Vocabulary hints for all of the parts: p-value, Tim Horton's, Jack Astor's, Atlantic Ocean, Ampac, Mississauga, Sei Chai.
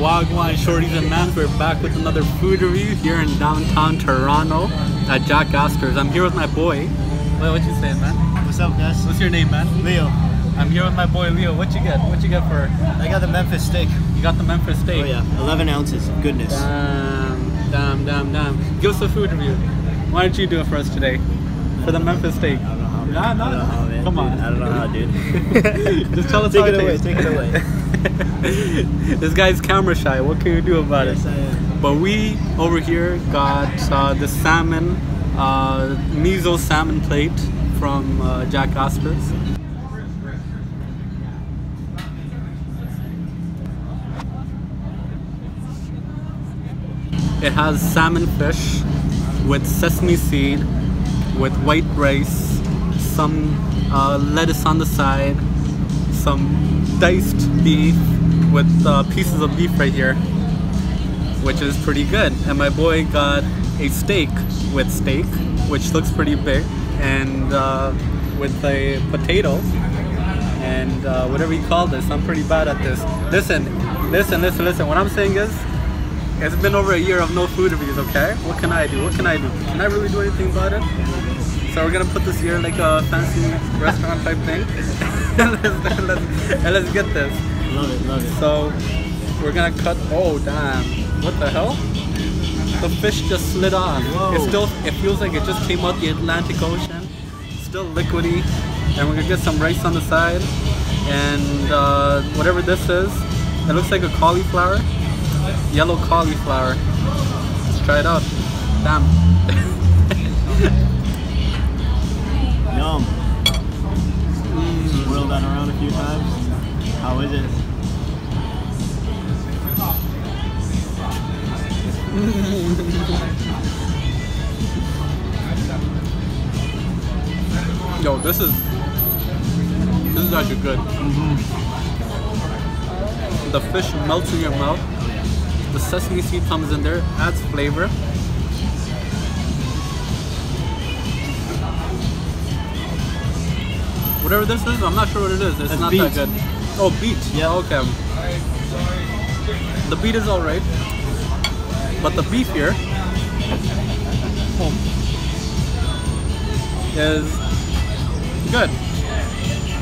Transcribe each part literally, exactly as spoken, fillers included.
Wagwan Shorties and Mass. We're back with another food review here in downtown Toronto at Jack Astor's. I'm here with my boy. Wait, what you saying, man? What's up, guys? What's your name, man? Leo. I'm here with my boy Leo. What you get? What you get for her? I got the Memphis steak. You got the Memphis steak? Oh yeah, eleven ounces of goodness. Damn, damn, damn, damn. Give us a food review. Why don't you do it for us today? For the Memphis steak. I don't know how, nah, nah, I don't know how man. Come on. I don't know how, dude. Just tell us take how it away. Take it away. This guy's camera shy. What can you do about yes, it? I am. But we over here got uh, the salmon, uh, miso salmon plate from uh, Jack Astor's. It has salmon fish with sesame seed, with white rice, some uh, lettuce on the side, some diced beef with uh, pieces of beef right here, which is pretty good. And my boy got a steak with steak, which looks pretty big, and uh, with a potato and uh, whatever you call this. I'm pretty bad at this. Listen, listen, listen, listen. What I'm saying is, it's been over a year of no food reviews, okay? What can I do? What can I do? Can I really do anything about it? So we're gonna put this here like a fancy restaurant type thing. and, let's, and, let's, and let's get this. Love it, love it. So we're gonna cut, oh damn. What the hell? The fish just slid off. Whoa. It still, it feels like it just came out the Atlantic Ocean. It's still liquidy. And we're gonna get some rice on the side. And uh, whatever this is, it looks like a cauliflower. Yellow cauliflower. Let's try it out. Damn. Yum. Mm. Whirl that around a few times. How is it? Yo, this is this is actually good. Mm-hmm. The fish melts in your mouth. The sesame seed comes in there, adds flavor. Whatever this is, I'm not sure what it is. It's That's not beet. that good. Oh, beet. Yeah, okay. The beet is alright, but the beef here oh, is good.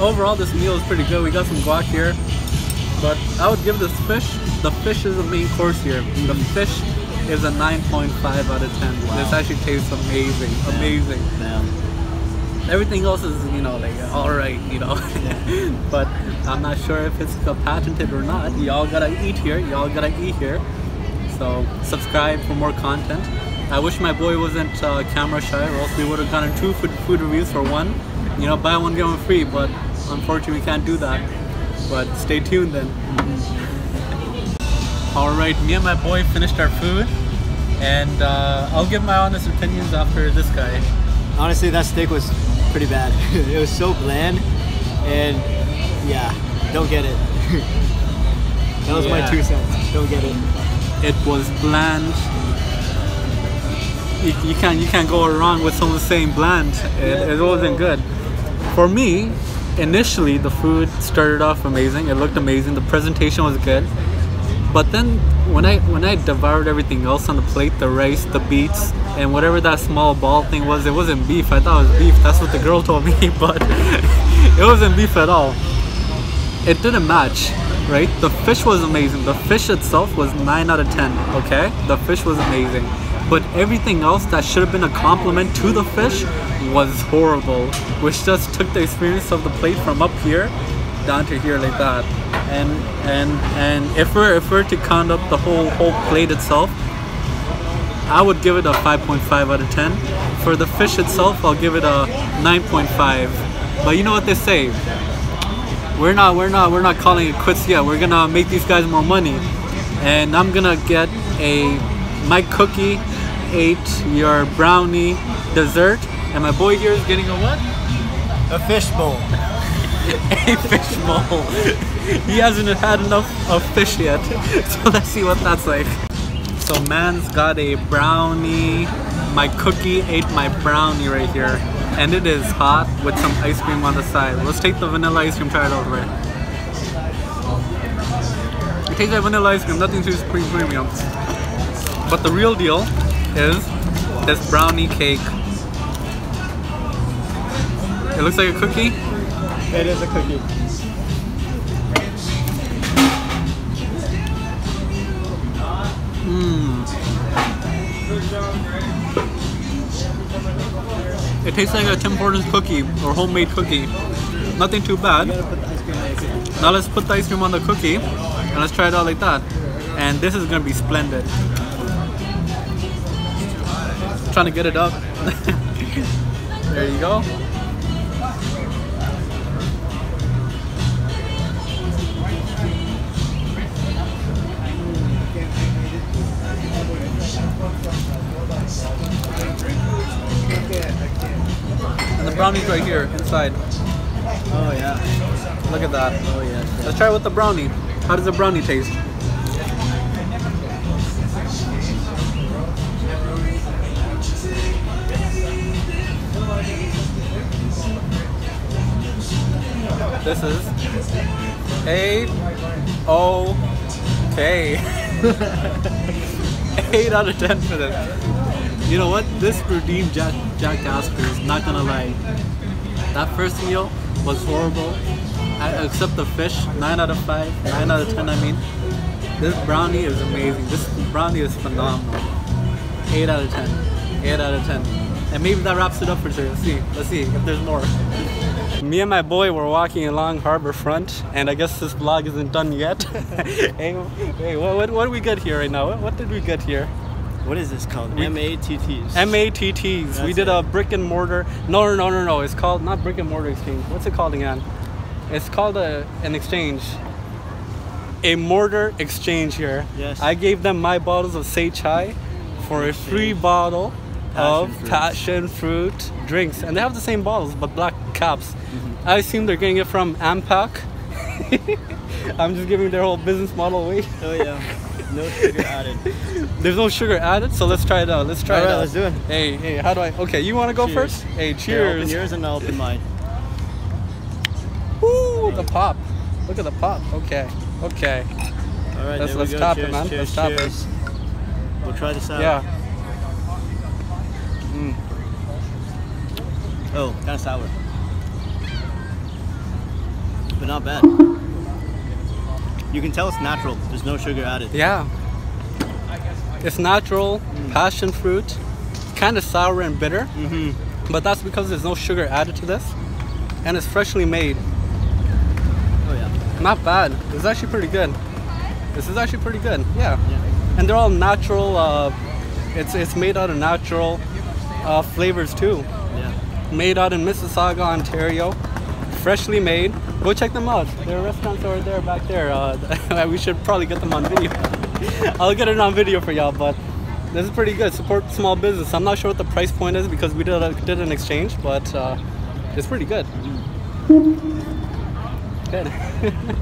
Overall, this meal is pretty good. We got some guac here. But I would give this fish, the fish is the main course here. The fish is a nine point five out of ten. Wow. This actually tastes amazing, yeah. amazing. Yeah. Everything else is, you know, like, alright, you know. Yeah. But I'm not sure if it's patented or not. Y'all gotta eat here, y'all gotta eat here. So subscribe for more content. I wish my boy wasn't uh, camera shy, or else we would have gotten two food, food reviews for one. You know, buy one, get one free, but unfortunately we can't do that. But stay tuned then. Alright, me and my boy finished our food, and uh, I'll give my honest opinions after this guy. Honestly, that steak was pretty bad. It was so bland, and yeah, don't get it. That was yeah. my two cents, don't get it. It was bland. You, you, can't, you can't go wrong with someone saying bland. It, it wasn't good. For me, initially, the food started off amazing. It looked amazing. The presentation was good. But then when I when I devoured everything else on the plate, the rice, the beets, and whatever that small ball thing was, it wasn't beef. I thought it was beef. That's what the girl told me, but it wasn't beef at all. It didn't match, right? The fish was amazing. The fish itself was nine out of ten, okay? The fish was amazing. But everything else that should have been a compliment to the fish was horrible, which just took the experience of the plate from up here down to here like that. And and and if we're if we're to count up the whole whole plate itself, I would give it a five point five out of ten. For the fish itself, I'll give it a nine point five. But you know what they say? We're not we're not we're not calling it quits yet. We're gonna make these guys more money, and I'm gonna get a my cookie ate your brownie dessert. And my boy here is getting a what? A fish bowl. A fish bowl. He hasn't had enough of fish yet. So let's see what that's like. So man's got a brownie. My cookie ate my brownie right here. And it is hot with some ice cream on the side. Let's take the vanilla ice cream, try it over. Sei Chai vanilla ice cream, nothing too premium. But the real deal is this brownie cake. It looks like a cookie. It is a cookie. Mm. It tastes like a Tim Horton's cookie or homemade cookie. Nothing too bad. Now let's put the ice cream on the cookie and let's try it out like that. And this is gonna be splendid. I'm trying to get it up. There you go. And the brownie's right here inside. Oh yeah. Look at that. Oh yeah. Let's try it with the brownie. How does the brownie taste? This is A O K. eight out of ten for this. You know what? This redeemed Jack, Jack Astor's, not gonna lie. That first meal was horrible. I, except the fish, nine out of five, nine out of ten I mean. This brownie is amazing. This brownie is phenomenal. eight out of ten. eight out of ten. And maybe that wraps it up for today. Let's see. Let's see if there's more. Me and my boy were walking along Harbour Front, and I guess this vlog isn't done yet. hey, hey what, what, what do we get here right now? What, what did we get here? What is this called? M A T Ts. M A T Ts. We did it. A brick and mortar. No, no, no, no. It's called not brick and mortar exchange. What's it called again? It's called a, an exchange. A mortar exchange here. Yes. I gave them my bottles of Sei Chai for exchange. a free bottle. Passion of fruit. passion fruit drinks, and they have the same bottles but black caps. Mm-hmm. I assume they're getting it from Ampac. I'm just giving their whole business model away. Oh yeah, no sugar added. There's no sugar added, so let's try it out. Let's try All right, it out. Let's do it. Hey, hey, how do I? Okay, you want to go cheers. first? Hey, cheers. Hey, open yours and I'll open mine. Woo! Hey. The pop. Look at the pop. Okay, okay. All right, let's, let's top it, man. Cheers, let's top cheers. it. We'll try this out. Yeah. Mm. Oh, kind of sour, but not bad. You can tell it's natural. There's no sugar added. Yeah, it's natural. Mm. Passion fruit, kind of sour and bitter, mm-hmm. but that's because there's no sugar added to this, and it's freshly made. Oh yeah, not bad. It's actually pretty good. This is actually pretty good. Yeah, yeah. And they're all natural. Uh, it's it's made out of natural. Uh, flavors too. Yeah. Made out in Mississauga, Ontario. Freshly made. Go check them out. Their restaurants are there back there. Uh, we should probably get them on video. I'll get it on video for y'all, but this is pretty good. Support small business. I'm not sure what the price point is because we did, a, did an exchange, but uh, it's pretty good. Good.